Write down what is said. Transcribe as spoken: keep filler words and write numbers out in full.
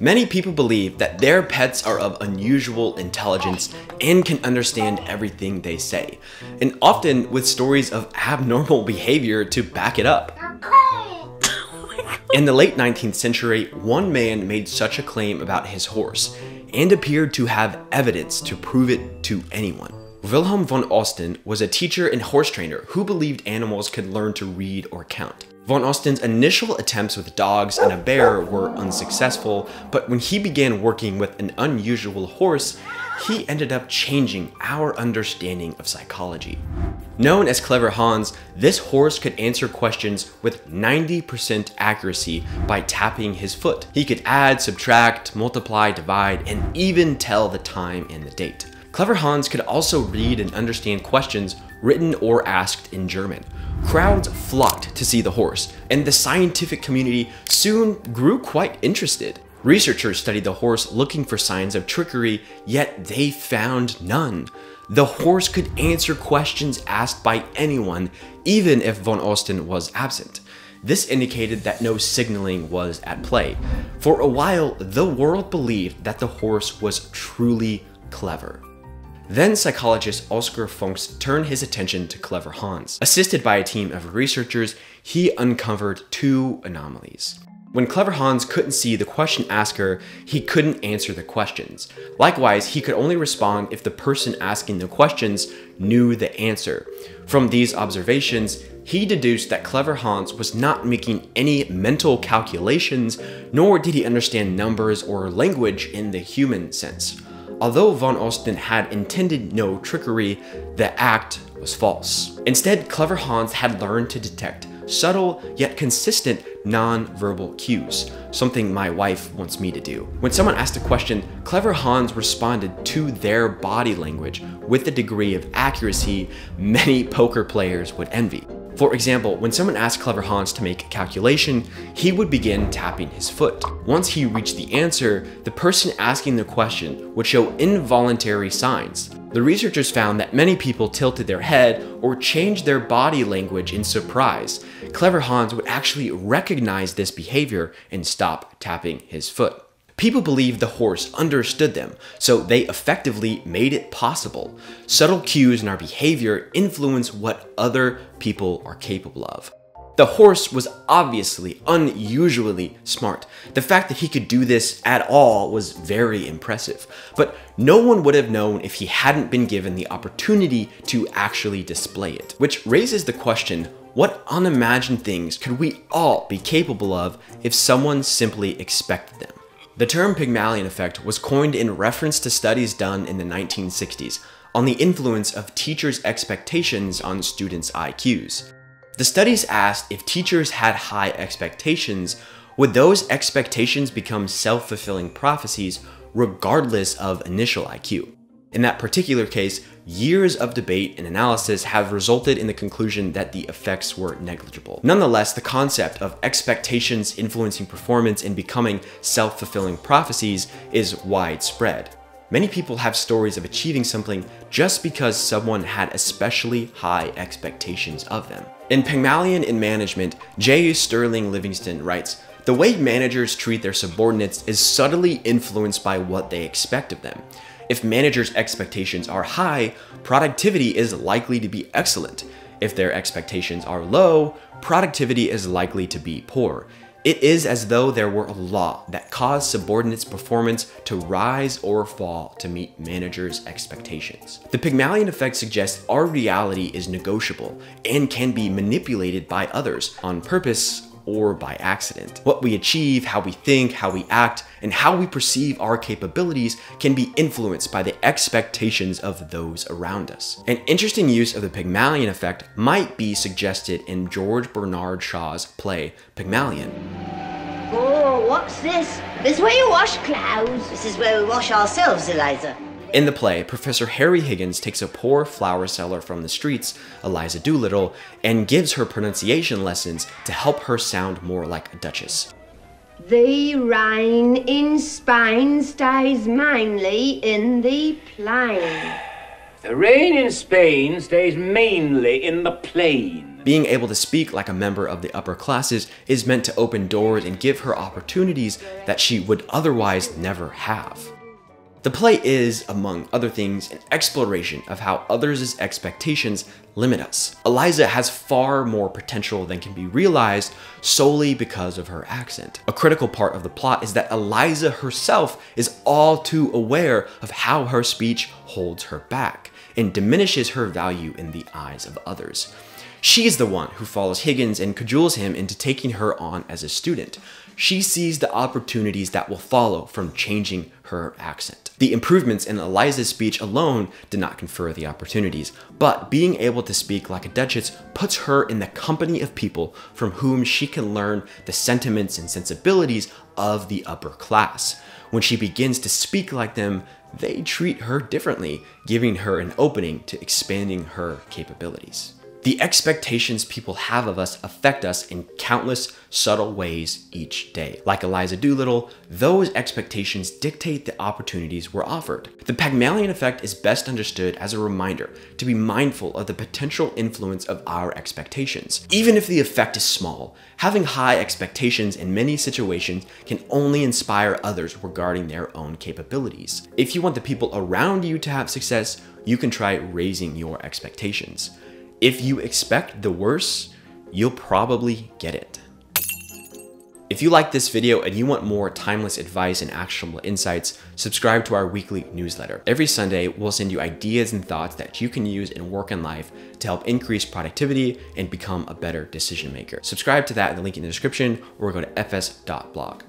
Many people believe that their pets are of unusual intelligence and can understand everything they say, and often with stories of abnormal behavior to back it up. In the late nineteenth century, one man made such a claim about his horse and appeared to have evidence to prove it to anyone. Wilhelm von Osten was a teacher and horse trainer who believed animals could learn to read or count. Von Osten's initial attempts with dogs and a bear were unsuccessful, but when he began working with an unusual horse, he ended up changing our understanding of psychology. Known as Clever Hans, this horse could answer questions with ninety percent accuracy by tapping his foot. He could add, subtract, multiply, divide, and even tell the time and the date. Clever Hans could also read and understand questions written or asked in German. Crowds flocked to see the horse, and the scientific community soon grew quite interested. Researchers studied the horse looking for signs of trickery, yet they found none. The horse could answer questions asked by anyone, even if von Osten was absent. This indicated that no signaling was at play. For a while, the world believed that the horse was truly clever. Then psychologist Oskar Pfungst turned his attention to Clever Hans. Assisted by a team of researchers, he uncovered two anomalies. When Clever Hans couldn't see the question asker, he couldn't answer the questions. Likewise, he could only respond if the person asking the questions knew the answer. From these observations, he deduced that Clever Hans was not making any mental calculations, nor did he understand numbers or language in the human sense. Although von Osten had intended no trickery, the act was false. Instead, Clever Hans had learned to detect subtle yet consistent non-verbal cues, something my wife wants me to do. When someone asked a question, Clever Hans responded to their body language with a degree of accuracy many poker players would envy. For example, when someone asked Clever Hans to make a calculation, he would begin tapping his foot. Once he reached the answer, the person asking the question would show involuntary signs. The researchers found that many people tilted their head or changed their body language in surprise. Clever Hans would actually recognize this behavior and stop tapping his foot. People believed the horse understood them, so they effectively made it possible. Subtle cues in our behavior influence what other people are capable of. The horse was obviously unusually smart. The fact that he could do this at all was very impressive, but no one would have known if he hadn't been given the opportunity to actually display it. Which raises the question, what unimagined things could we all be capable of if someone simply expected them? The term Pygmalion effect was coined in reference to studies done in the nineteen sixties on the influence of teachers' expectations on students' I Qs. The studies asked if teachers had high expectations, would those expectations become self-fulfilling prophecies regardless of initial I Q? In that particular case, years of debate and analysis have resulted in the conclusion that the effects were negligible. Nonetheless, the concept of expectations influencing performance and becoming self-fulfilling prophecies is widespread. Many people have stories of achieving something just because someone had especially high expectations of them. In Pygmalion in Management, J. Sterling Livingston writes, "The way managers treat their subordinates is subtly influenced by what they expect of them. If managers' expectations are high, productivity is likely to be excellent. If their expectations are low, productivity is likely to be poor. It is as though there were a law that caused subordinates' performance to rise or fall to meet managers' expectations." The Pygmalion effect suggests our reality is negotiable and can be manipulated by others on purpose or by accident. What we achieve, how we think, how we act, and how we perceive our capabilities can be influenced by the expectations of those around us. An interesting use of the Pygmalion effect might be suggested in George Bernard Shaw's play, Pygmalion. Oh, what's this? This is where you wash clothes. This is where we wash ourselves, Eliza. In the play, Professor Harry Higgins takes a poor flower seller from the streets, Eliza Doolittle, and gives her pronunciation lessons to help her sound more like a duchess. The rain in Spain stays mainly in the plain. The rain in Spain stays mainly in the plain. being able to speak like a member of the upper classes is meant to open doors and give her opportunities that she would otherwise never have. The play is, among other things, an exploration of how others' expectations limit us. Eliza has far more potential than can be realized solely because of her accent. A critical part of the plot is that Eliza herself is all too aware of how her speech holds her back and diminishes her value in the eyes of others. She's the one who follows Higgins and cajoles him into taking her on as a student. She sees the opportunities that will follow from changing her accent. The improvements in Eliza's speech alone did not confer the opportunities, but being able to speak like a Duchess puts her in the company of people from whom she can learn the sentiments and sensibilities of the upper class. When she begins to speak like them, they treat her differently, giving her an opening to expanding her capabilities. The expectations people have of us affect us in countless subtle ways each day. Like Eliza Doolittle, those expectations dictate the opportunities we're offered. The Pygmalion effect is best understood as a reminder to be mindful of the potential influence of our expectations. Even if the effect is small, having high expectations in many situations can only inspire others regarding their own capabilities. If you want the people around you to have success, you can try raising your expectations. If you expect the worst, you'll probably get it. If you like this video and you want more timeless advice and actionable insights, subscribe to our weekly newsletter. Every Sunday, we'll send you ideas and thoughts that you can use in work and life to help increase productivity and become a better decision maker. Subscribe to that in the link in the description or go to f s dot blog.